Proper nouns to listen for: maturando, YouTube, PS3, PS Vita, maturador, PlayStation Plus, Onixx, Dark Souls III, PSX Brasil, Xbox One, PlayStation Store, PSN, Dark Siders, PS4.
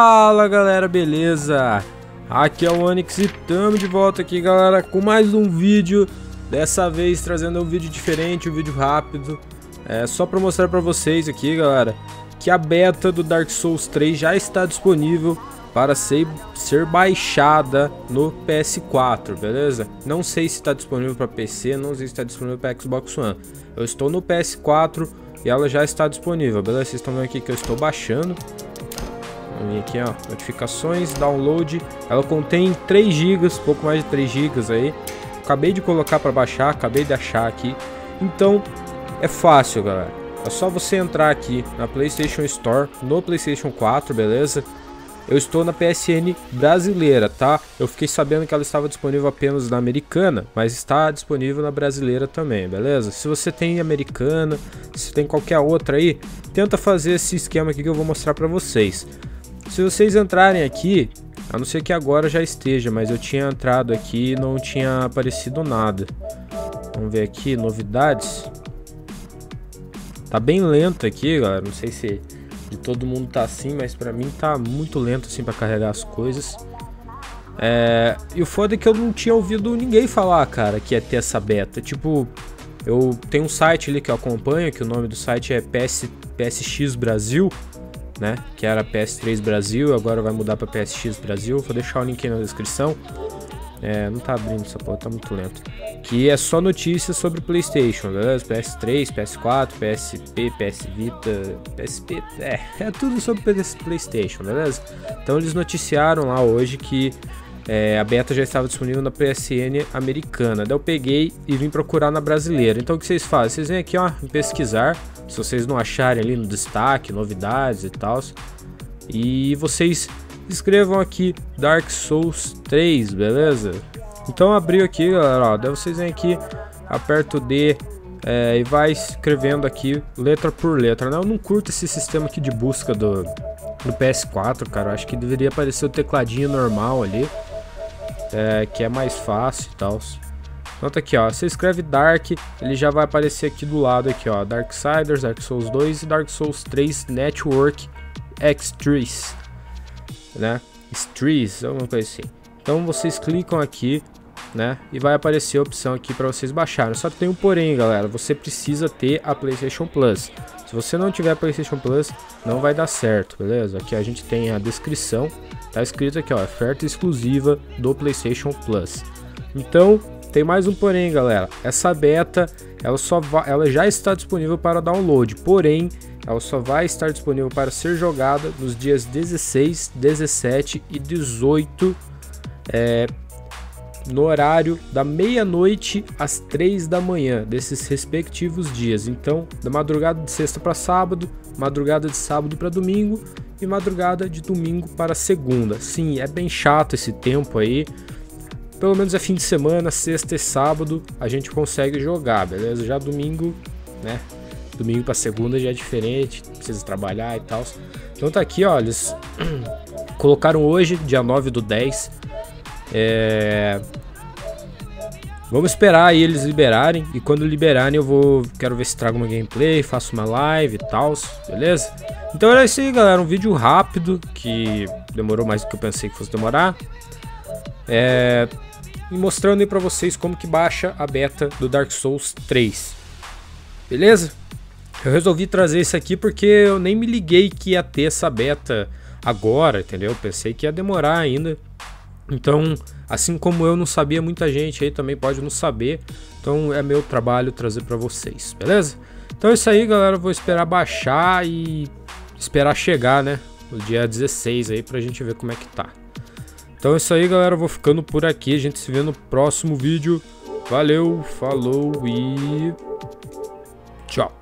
Fala galera, beleza? Aqui é o Onixx e tamo de volta aqui, galera, com mais um vídeo. Dessa vez trazendo um vídeo diferente, um vídeo rápido. É só pra mostrar pra vocês aqui, galera, que a beta do Dark Souls 3 já está disponível para ser baixada no PS4, beleza? Não sei se está disponível para PC, não sei se está disponível para Xbox One. Eu estou no PS4 e ela já está disponível, beleza? Vocês estão vendo aqui que eu estou baixando. Aqui, ó, notificações, download. Ela contém 3 GB, pouco mais de 3 GB aí. Acabei de colocar para baixar, acabei de achar aqui. Então, é fácil, galera. É só você entrar aqui na PlayStation Store, no PlayStation 4, beleza? Eu estou na PSN brasileira, tá? Eu fiquei sabendo que ela estava disponível apenas na americana, mas está disponível na brasileira também, beleza? Se você tem americana, se tem qualquer outra aí, tenta fazer esse esquema aqui que eu vou mostrar para vocês. Se vocês entrarem aqui, a não ser que agora já esteja, mas eu tinha entrado aqui e não tinha aparecido nada. Vamos ver aqui, novidades. Tá bem lento aqui, galera, não sei se de todo mundo tá assim, mas pra mim tá muito lento assim pra carregar as coisas. E o foda é que eu não tinha ouvido ninguém falar, cara, que ia ter essa beta. Tipo, eu tenho um site ali que eu acompanho, que o nome do site é PSX Brasil, né, que era PS3 Brasil, agora vai mudar pra PSX Brasil. Vou deixar o link aí na descrição. Não tá abrindo essa porra, tá muito lento. Que é só notícias sobre PlayStation, beleza? PS3, PS4, PSP, PS Vita, PSP, é tudo sobre PlayStation, beleza? Então eles noticiaram lá hoje que a beta já estava disponível na PSN americana. Daí eu peguei e vim procurar na brasileira. Então o que vocês fazem? Vocês vêm aqui, ó, em pesquisar. Se vocês não acharem ali no destaque, novidades e tal, e vocês escrevam aqui Dark Souls 3, beleza? Então abriu aqui, galera, ó, daí vocês vêm aqui, aperta o D e vai escrevendo aqui letra por letra, né? Eu não curto esse sistema aqui de busca do PS4, cara. Eu acho que deveria aparecer o tecladinho normal ali, que é mais fácil e tal. Então tá aqui, ó, você escreve Dark, ele já vai aparecer aqui do lado aqui, ó, Dark Siders, Dark Souls 2 e Dark Souls 3 Network X3, né, X3, alguma coisa assim. Então vocês clicam aqui, né, e vai aparecer a opção aqui para vocês baixarem. Só que tem um porém, galera, você precisa ter a PlayStation Plus. Se você não tiver a PlayStation Plus, não vai dar certo, beleza? Aqui a gente tem a descrição, tá escrito aqui, ó, oferta exclusiva do PlayStation Plus. Então tem mais um porém, galera. Essa beta, ela já está disponível para download, porém ela só vai estar disponível para ser jogada nos dias 16, 17 e 18, no horário da meia-noite às 3 da manhã desses respectivos dias. Então, da madrugada de sexta para sábado, madrugada de sábado para domingo e madrugada de domingo para segunda. Sim, é bem chato esse tempo aí. Pelo menos é fim de semana, sexta e sábado a gente consegue jogar, beleza? Já domingo, né? Domingo pra segunda já é diferente, precisa trabalhar e tal. Então tá aqui, ó, eles colocaram hoje, dia 9/10. Vamos esperar aí eles liberarem, e quando liberarem eu vou, quero ver se trago uma gameplay, faço uma live e tal, beleza? Então era isso aí, galera, um vídeo rápido, que demorou mais do que eu pensei que fosse demorar. E mostrando aí pra vocês como que baixa a beta do Dark Souls 3, beleza? Eu resolvi trazer isso aqui porque eu nem me liguei que ia ter essa beta agora, entendeu? Pensei que ia demorar ainda. Então, assim como eu não sabia, muita gente aí também pode não saber. Então é meu trabalho trazer pra vocês, beleza? Então é isso aí, galera, eu vou esperar baixar e esperar chegar, né, no dia 16 aí pra gente ver como é que tá. Então é isso aí, galera, eu vou ficando por aqui, a gente se vê no próximo vídeo. Valeu, falou e tchau.